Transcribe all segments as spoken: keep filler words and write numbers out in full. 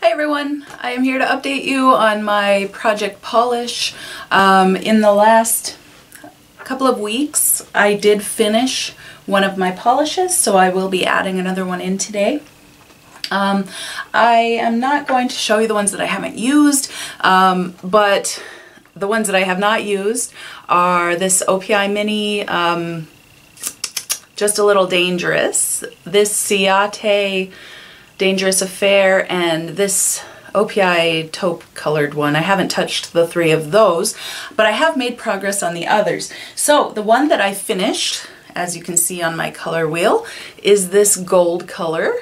Hi everyone, I am here to update you on my Project Polish. Um, in the last couple of weeks I did finish one of my polishes, so I will be adding another one in today. Um, I am not going to show you the ones that I haven't used, um, but the ones that I have not used are this O P I Mini, um, Just a Little Dangerous, this Ciaté Dangerous Affair, and this O P I taupe colored one. I haven't touched the three of those, but I have made progress on the others. So the one that I finished, as you can see on my color wheel, is this gold color.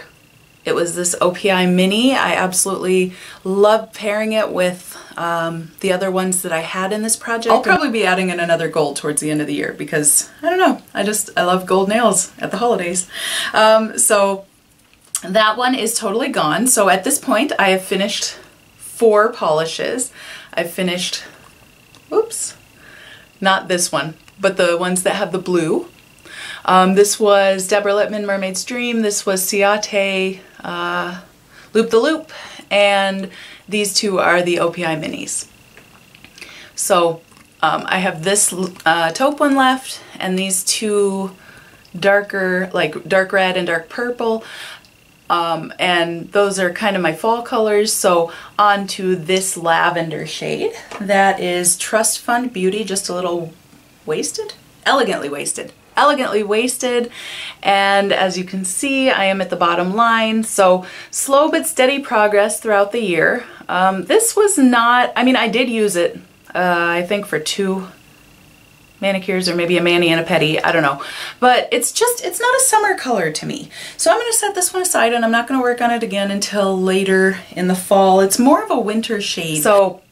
It was this O P I Mini. I absolutely loved pairing it with um, the other ones that I had in this project. I'll probably be adding in another gold towards the end of the year because, I don't know, I just, I love gold nails at the holidays. Um, so that one is totally gone. So at this point I have finished four polishes. I've finished, oops, not this one, but the ones that have the blue. Um, this was Deborah Lippmann, Mermaid's Dream. This was Ciaté, uh, Loop the Loop, and these two are the O P I Minis. So um, I have this uh, taupe one left, and these two darker, like dark red and dark purple. Um, and those are kind of my fall colors, so on to this lavender shade. That is Trust Fund Beauty, Just a Little Wasted? Elegantly Wasted. Elegantly Wasted, and as you can see, I am at the bottom line, so slow but steady progress throughout the year. Um, this was not, I mean, I did use it, uh, I think for two manicures or maybe a mani and a pedi, I don't know, but it's just, it's not a summer color to me. So I'm going to set this one aside and I'm not going to work on it again until later in the fall. It's more of a winter shade, so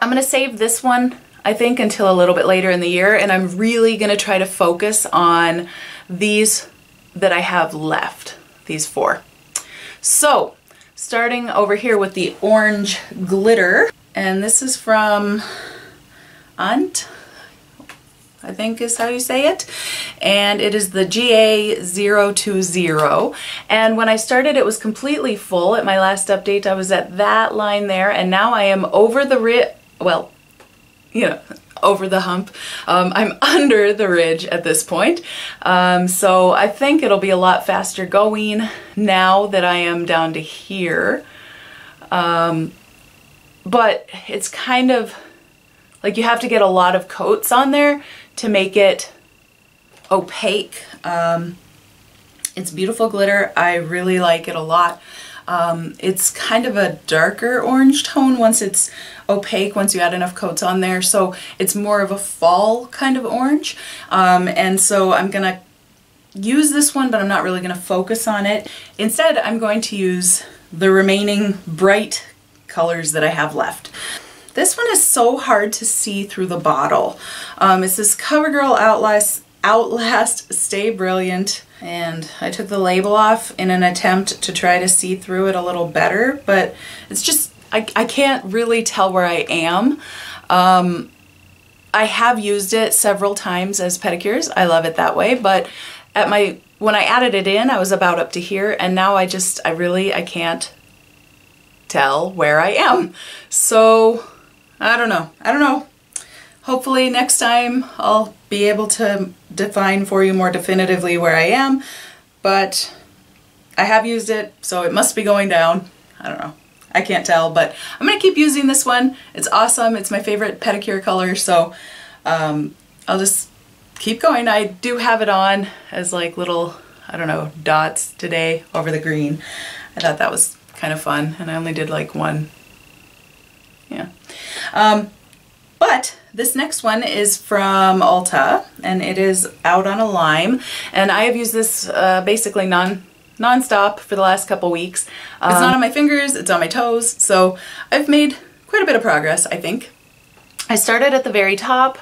I'm going to save this one, I think, until a little bit later in the year, and I'm really going to try to focus on these that I have left, these four. So starting over here with the orange glitter, and this is from U N T, I think is how you say it, and it is the G A zero two zero, and when I started it was completely full. At my last update I was at that line there, and now I am over the ri- well, you know, over the hump. Um, I'm under the ridge at this point. Um, so I think it'll be a lot faster going now that I am down to here. Um, but it's kind of like you have to get a lot of coats on there to make it opaque. Um, it's beautiful glitter. I really like it a lot. Um, it's kind of a darker orange tone once it's opaque, once you add enough coats on there, so it's more of a fall kind of orange, um, and so I'm gonna use this one, but I'm not really gonna focus on it. Instead I'm going to use the remaining bright colors that I have left. This one is so hard to see through the bottle. Um, it's this CoverGirl Outlast Outlast Stay Brilliant, and I took the label off in an attempt to try to see through it a little better, but it's just, I, I can't really tell where I am. Um, I have used it several times as pedicures, I love it that way, but at my, when I added it in I was about up to here, and now I just, I really, I can't tell where I am. So, I don't know, I don't know. Hopefully next time I'll be able to define for you more definitively where I am, but I have used it, so it must be going down. I don't know. I can't tell, but I'm going to keep using this one. It's awesome. It's my favorite pedicure color, so um, I'll just keep going. I do have it on as like little, I don't know, dots today over the green. I thought that was kind of fun, and I only did like one. Yeah. Um, but this next one is from Ulta, and it is Out on a Lime, and I have used this uh, basically non, non-stop for the last couple weeks. Um, it's not on my fingers, it's on my toes, so I've made quite a bit of progress, I think. I started at the very top,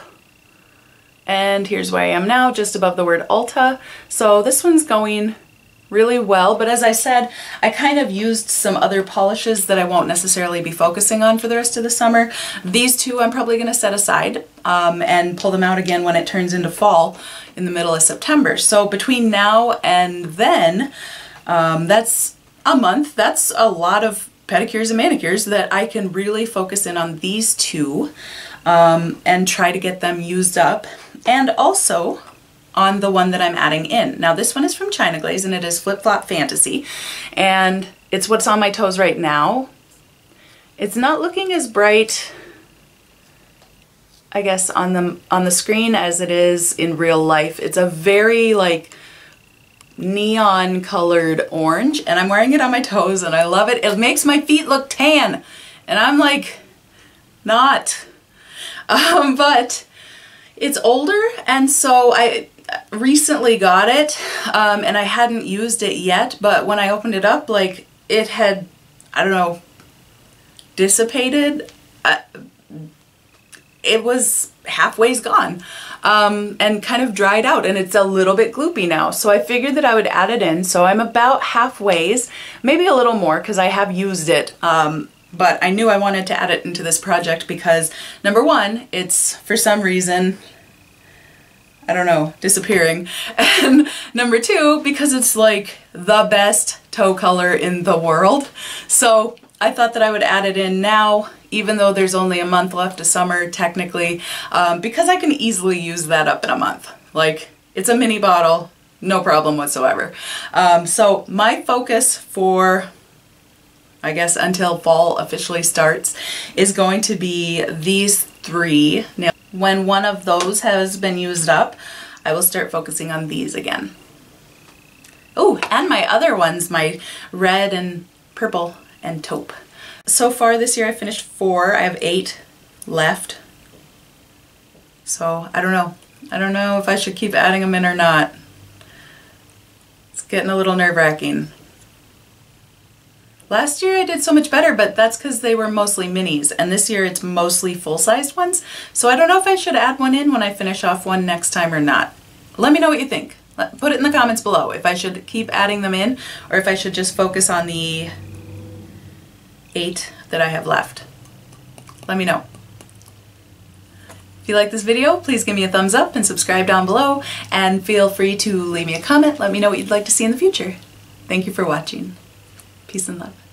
and here's where I am now, just above the word Ulta. So this one's going really well, but as I said, I kind of used some other polishes that I won't necessarily be focusing on for the rest of the summer. These two I'm probably going to set aside um, and pull them out again when it turns into fall in the middle of September. So between now and then, um, that's a month. That's a lot of pedicures and manicures, that I can really focus in on these two um, and try to get them used up, and also on the one that I'm adding in. Now this one is from China Glaze and it is Flip Flop Fantasy, and it's what's on my toes right now. It's not looking as bright, I guess, on the, on the screen as it is in real life. It's a very like neon colored orange, and I'm wearing it on my toes and I love it. It makes my feet look tan and I'm like, not. Um, but it's older, and so I recently got it um, and I hadn't used it yet, but when I opened it up, like, it had, I don't know, dissipated. I, it was halfway gone um, and kind of dried out, and it's a little bit gloopy now. So I figured that I would add it in. So I'm about halfway, maybe a little more, because I have used it. Um, but I knew I wanted to add it into this project because, number one, it's for some reason, I don't know, disappearing. And number two, because it's like the best toe color in the world. So I thought that I would add it in now, even though there's only a month left of summer technically, um, because I can easily use that up in a month. Like, it's a mini bottle, no problem whatsoever. Um, so my focus for, I guess, until fall officially starts, is going to be these three. Now, when one of those has been used up, I will start focusing on these again. Oh, and my other ones, my red and purple and taupe. So far this year I finished four. I have eight left. So I don't know. I don't know if I should keep adding them in or not. It's getting a little nerve-wracking. Last year I did so much better, but that's because they were mostly minis, and this year it's mostly full-sized ones. So I don't know if I should add one in when I finish off one next time or not. Let me know what you think. Put it in the comments below if I should keep adding them in or if I should just focus on the eight that I have left. Let me know. If you like this video, please give me a thumbs up and subscribe down below, and feel free to leave me a comment. Let me know what you'd like to see in the future. Thank you for watching. Peace and love.